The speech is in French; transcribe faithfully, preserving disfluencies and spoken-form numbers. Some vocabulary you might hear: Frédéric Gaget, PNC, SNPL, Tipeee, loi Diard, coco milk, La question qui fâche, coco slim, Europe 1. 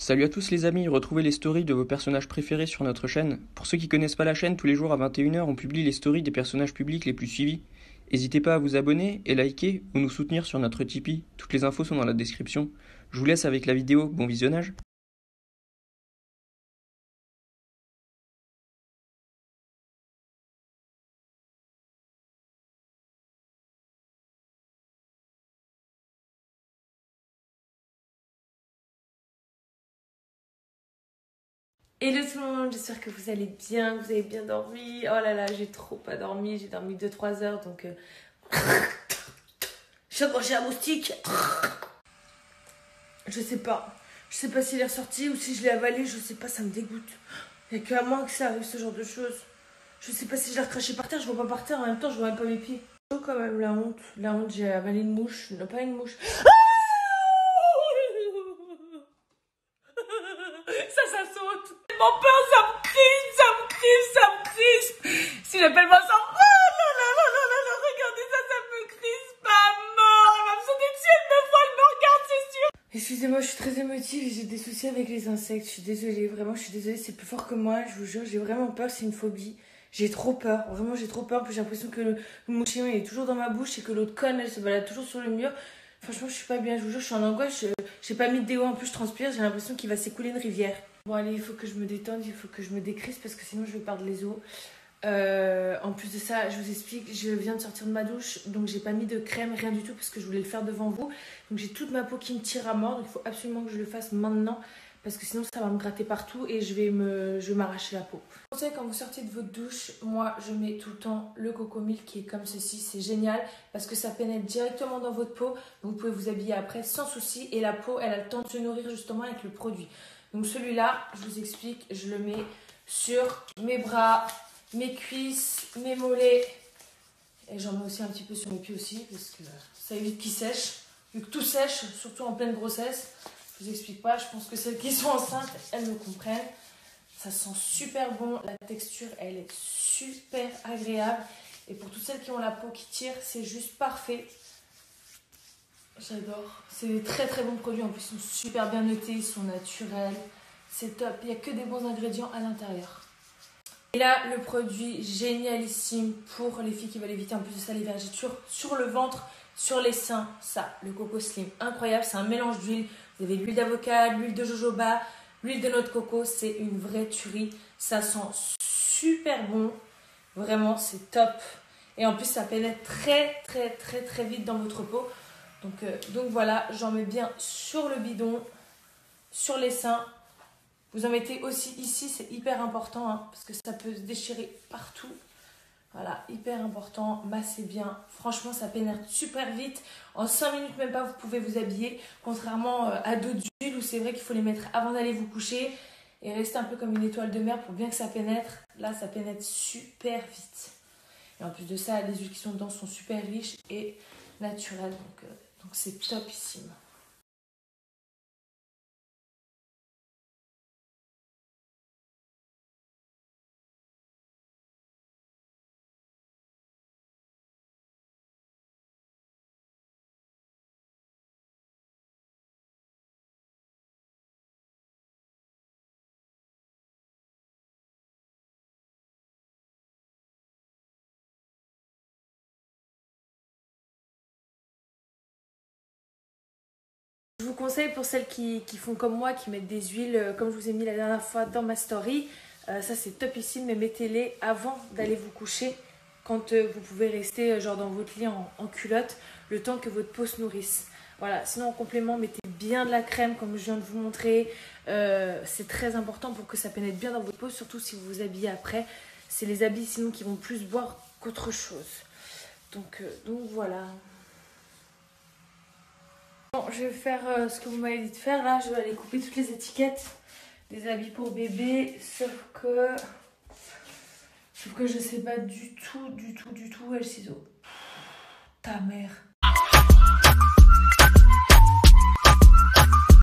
Salut à tous les amis, retrouvez les stories de vos personnages préférés sur notre chaîne. Pour ceux qui connaissent pas la chaîne, tous les jours à vingt et une heures on publie les stories des personnages publics les plus suivis. N'hésitez pas à vous abonner et liker ou nous soutenir sur notre Tipeee, toutes les infos sont dans la description. Je vous laisse avec la vidéo, bon visionnage. Hello tout le monde, j'espère que vous allez bien, que vous avez bien dormi. Oh là là, j'ai trop pas dormi, j'ai dormi deux trois heures donc... Euh... je suis accrochée à un moustique. Je sais pas, je sais pas s'il est ressorti ou si je l'ai avalé, je sais pas, ça me dégoûte. Il n'y a qu'à moi que ça arrive ce genre de choses. Je sais pas si je l'ai recraché par terre, je vois pas par terre, en même temps je vois même pas mes pieds. Oh quand même, la honte, la honte, j'ai avalé une mouche, non pas une mouche. Mon père, ça me crispe, ça me crispe, ça me crispe. Si j'appelle ma soeur, oh là là là là là là, regardez ça, ça me crispe pas mort. Elle va me sauter dessus, elle me voit, elle me regarde, c'est sûr. Excusez-moi, je suis très émotive, j'ai des soucis avec les insectes. Je suis désolée, vraiment, je suis désolée, c'est plus fort que moi, je vous jure, j'ai vraiment peur, c'est une phobie. J'ai trop peur, vraiment, j'ai trop peur. En plus, j'ai l'impression que le mouchillon il est toujours dans ma bouche et que l'autre conne, elle se balade toujours sur le mur. Franchement, je suis pas bien, je vous jure, je suis en angoisse. J'ai pas mis de déo, en plus, je transpire, j'ai l'impression qu'il va s'écouler une rivière. Bon allez, il faut que je me détende, il faut que je me décrisse parce que sinon je vais perdre les os. Euh, en plus de ça, je vous explique, je viens de sortir de ma douche, donc j'ai pas mis de crème, rien du tout parce que je voulais le faire devant vous. Donc j'ai toute ma peau qui me tire à mort, donc il faut absolument que je le fasse maintenant parce que sinon ça va me gratter partout et je vais me, je vais m'arracher la peau. Vous savez, quand vous sortez de votre douche, moi je mets tout le temps le coco milk qui est comme ceci, c'est génial parce que ça pénètre directement dans votre peau. Vous pouvez vous habiller après sans souci et la peau elle a le temps de se nourrir justement avec le produit. Donc celui-là, je vous explique, je le mets sur mes bras, mes cuisses, mes mollets. Et j'en mets aussi un petit peu sur mes pieds aussi, parce que ça évite qu'ils sèchent. Vu que tout sèche, surtout en pleine grossesse, je vous explique pas. Je pense que celles qui sont enceintes, elles me comprennent. Ça sent super bon, la texture, elle est super agréable. Et pour toutes celles qui ont la peau qui tire, c'est juste parfait. J'adore, c'est des très très bons produits, en plus ils sont super bien notés, ils sont naturels, c'est top, il n'y a que des bons ingrédients à l'intérieur. Et là le produit génialissime pour les filles qui veulent éviter en plus de ça les vergetures sur le ventre, sur les seins, ça, le coco slim, incroyable, c'est un mélange d'huile, vous avez l'huile d'avocat, l'huile de jojoba, l'huile de noix de coco, c'est une vraie tuerie, ça sent super bon, vraiment c'est top. Et en plus ça pénètre très très très très vite dans votre peau. Donc, euh, donc voilà, j'en mets bien sur le bidon, sur les seins. Vous en mettez aussi ici, c'est hyper important hein, parce que ça peut se déchirer partout. Voilà, hyper important, massez bien. Franchement, ça pénètre super vite. En cinq minutes, même pas, vous pouvez vous habiller. Contrairement à d'autres huiles où c'est vrai qu'il faut les mettre avant d'aller vous coucher et rester un peu comme une étoile de mer pour bien que ça pénètre. Là, ça pénètre super vite. Et en plus de ça, les huiles qui sont dedans sont super riches et naturelles. Donc, euh, Donc c'est topissime. Je vous conseille pour celles qui, qui font comme moi, qui mettent des huiles, comme je vous ai mis la dernière fois dans ma story, euh, ça c'est topissime, mais mettez-les avant d'aller vous coucher, quand euh, vous pouvez rester euh, genre dans votre lit en, en culotte, le temps que votre peau se nourrisse. Voilà, sinon en complément, mettez bien de la crème comme je viens de vous montrer, euh, c'est très important pour que ça pénètre bien dans votre peau, surtout si vous vous habillez après, c'est les habits sinon qui vont plus boire qu'autre chose. Donc, euh, donc voilà. Bon, je vais faire euh, ce que vous m'avez dit de faire là, je vais aller couper toutes les étiquettes des habits pour bébé, sauf que sauf que je sais pas du tout, du tout, du tout, où est le ciseau. Ta mère.